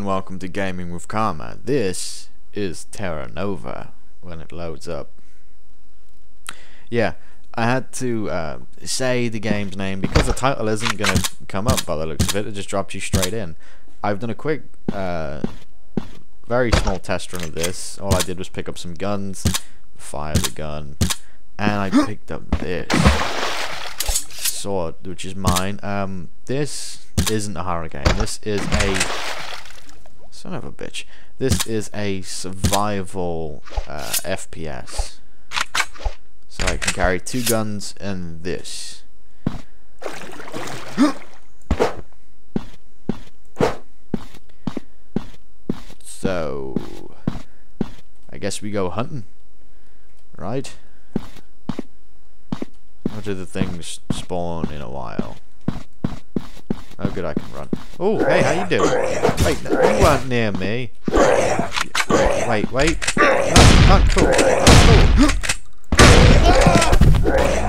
and welcome to Gaming with Karma. This is Terra Nova when it loads up. Yeah, I had to say the game's name because the title isn't going to come up by the looks of it. It just drops you straight in. I've done a quick, very small test run of this. All I did was pick up some guns, fire the gun, and I picked up this sword, which is mine. This isn't a horror game. This is a son of a bitch. This is a survival FPS. So I can carry two guns and this. So I guess we go hunting, right? What do the things spawn in a while? Oh good, I can run. Oh, hey, how you doing? Wait, no, you weren't near me. Wait. Not cool.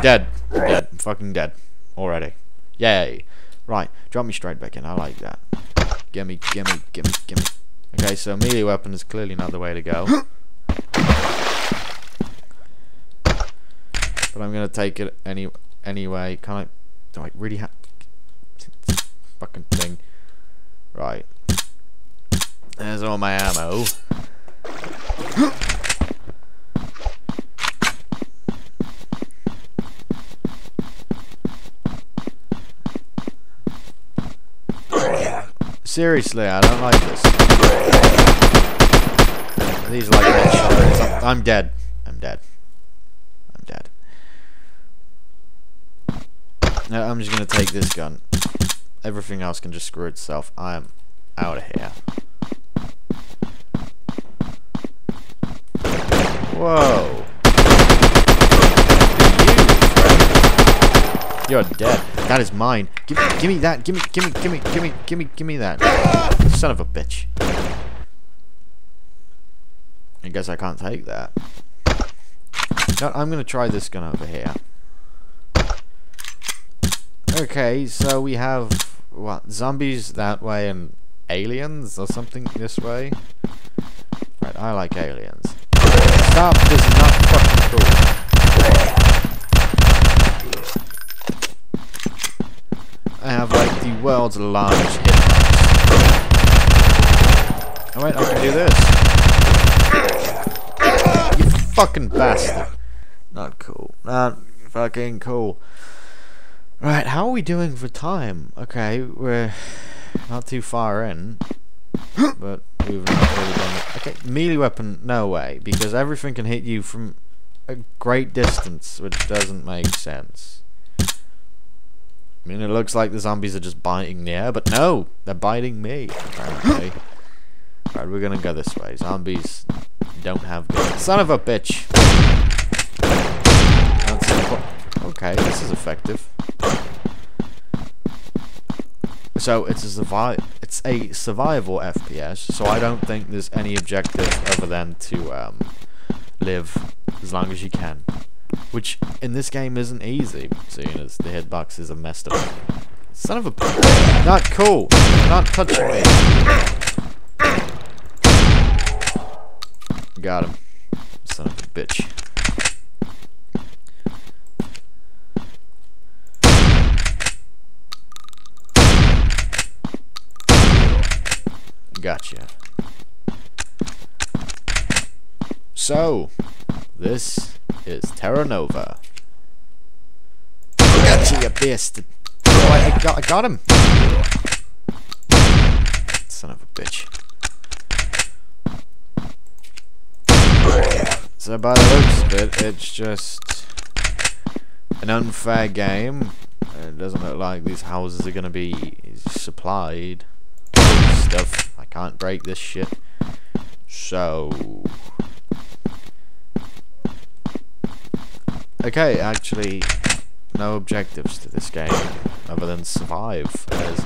Dead. I'm fucking dead already. Yay. Right, drop me straight back in. I like that. Gimme. Okay, so melee weapon is clearly not the way to go. But I'm gonna take it anyway. Can I? Do I really have? Fucking thing. Right. There's all my ammo. Seriously, I don't like this. These like headshots. I'm dead. Now I'm just gonna take this gun. Everything else can just screw itself. I'm out of here. Whoa. You're dead. That is mine. Give me that. Give me that. Son of a bitch. I guess I can't take that. No, I'm gonna try this gun over here. Okay, so we have what, zombies that way and aliens or something this way? Right, I like aliens. Stop, this is not fucking cool. I have like the world's largest hitbox. Oh wait, I can do this. You fucking bastard. Not cool. Not fucking cool. Right, how are we doing for time? Okay, we're not too far in, but we've not really done it. Okay, melee weapon, no way, because everything can hit you from a great distance, which doesn't make sense. I mean, it looks like the zombies are just biting the air, but no, they're biting me, apparently. Right, we're gonna go this way. Zombies don't have guns. Son of a bitch! Okay, this is effective. So it's a survival FPS, so I don't think there's any objective other than to live as long as you can, which in this game isn't easy, seeing as the hitboxes are messed up. Son of a... Not cool! Not touching me! Got him. Son of a bitch. Gotcha. So, this is Terra Nova. Gotcha, you bastard. Oh, I got him. Son of a bitch. So by the looks of it, it's just an unfair game. It doesn't look like these houses are going to be supplied with stuff. Can't break this shit. So okay, actually no objectives to this game other than survive as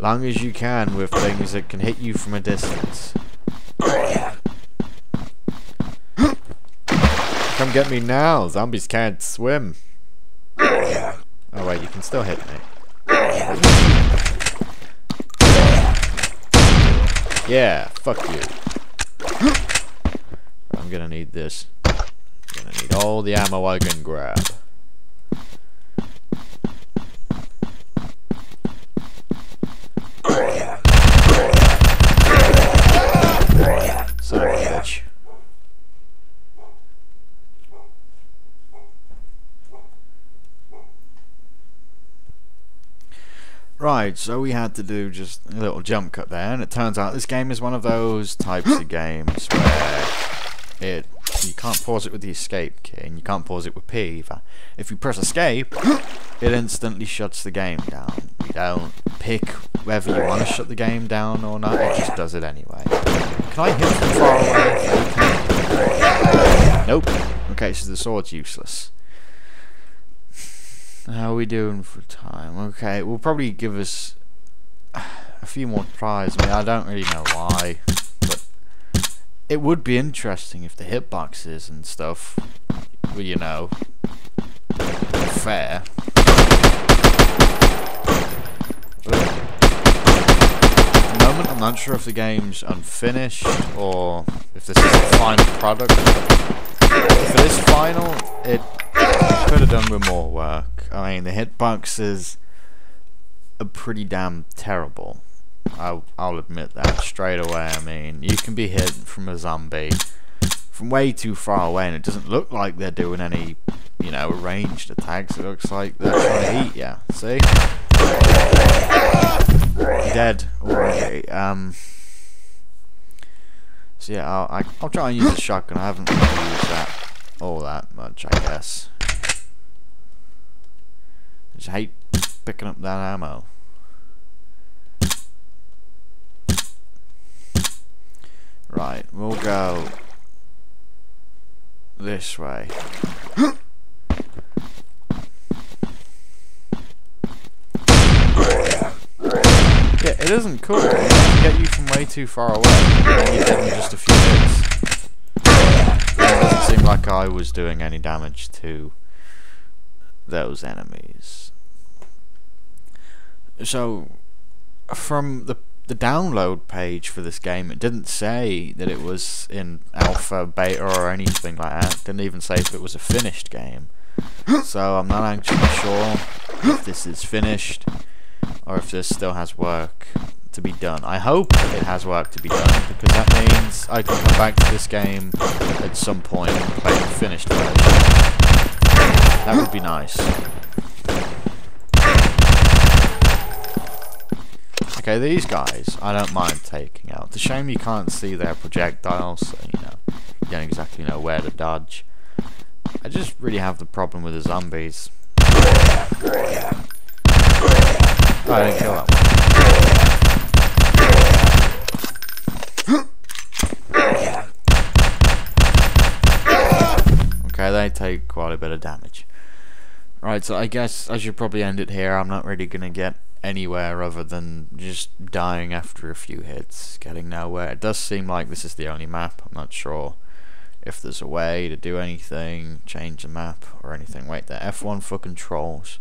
long as you can with things that can hit you from a distance. Come get me now, zombies can't swim. Oh wait, you can still hit me. Yeah, fuck you. I'm gonna need this. I'm gonna need all the ammo I can grab. Son of a bitch. Right, so we had to do just a little jump cut there, and it turns out this game is one of those types of games where you can't pause it with the escape key, and you can't pause it with P either. If you press escape, it instantly shuts the game down. You don't pick whether you want to shut the game down or not, it just does it anyway. Can I hit from far away? Nope. Okay, so the sword's useless. How are we doing for time? Okay, we'll probably give us a few more tries. I mean, I don't really know why, but it would be interesting if the hitboxes and stuff were, you know, fair. But at the moment, I'm not sure if the game's unfinished or if this is the final product. For this final, it could have done with more work. I mean, the hitboxes are pretty damn terrible. I'll admit that straight away. I mean, you can be hit from a zombie from way too far away, and it doesn't look like they're doing any, you know, ranged attacks. It looks like they're trying to eat ya. See? Dead already. So yeah, I'll try and use the shotgun. I haven't really used that all that much, I guess. I just hate picking up that ammo. Right, we'll go this way. Yeah, it isn't cool. It can get you from way too far away, and you did in just a few hits. It doesn't seem like I was doing any damage to those enemies. So from the download page for this game, it didn't say that it was in alpha, beta or anything like that. It didn't even say if it was a finished game. So I'm not actually sure if this is finished or if this still has work to be done. I hope it has work to be done, because that means I can come back to this game at some point and play the finished version. That would be nice. Okay, these guys I don't mind taking out. It's a shame you can't see their projectiles, so you know, you don't exactly know where to dodge. I just really have the problem with the zombies. Oh, I didn't kill that one. Okay, they take quite a bit of damage. Right, so I guess I should probably end it here. I'm not really gonna get anywhere other than just dying after a few hits, getting nowhere. It does seem like this is the only map. I'm not sure if there's a way to do anything, change the map or anything. Wait there, F1 for controls.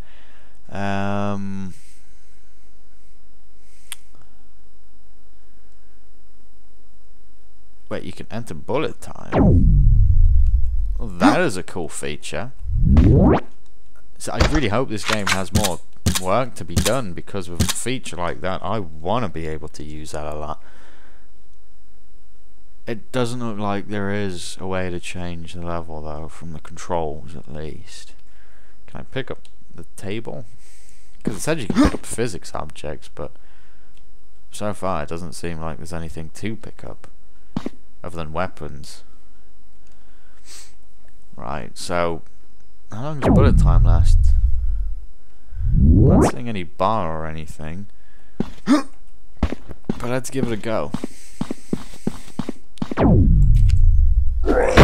Wait, you can enter bullet time. Well, that is a cool feature. So I really hope this game has more work to be done, because with a feature like that, I want to be able to use that a lot. It doesn't look like there is a way to change the level, though, from the controls at least. Can I pick up the table? Because it said you can pick up physics objects, but so far it doesn't seem like there's anything to pick up other than weapons. Right, so how long does bullet time last? I'm not seeing any bar or anything, but let's give it a go. Okay,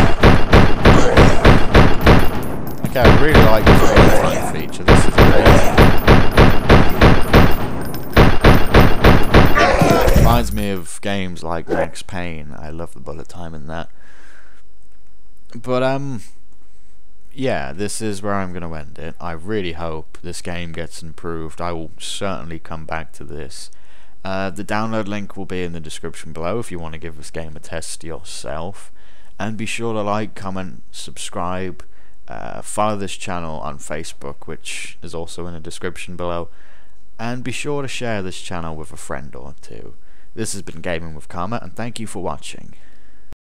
I really like this bullet time feature. This is amazing. Reminds me of games like Max Payne. I love the bullet time in that. But yeah, this is where I'm gonna end it. I really hope this game gets improved. I will certainly come back to this The download link will be in the description below if you want to give this game a test yourself. And be sure to like, comment, subscribe, follow this channel on Facebook, which is also in the description below, and be sure to share this channel with a friend or two. This has been Gaming with Karma, and thank you for watching.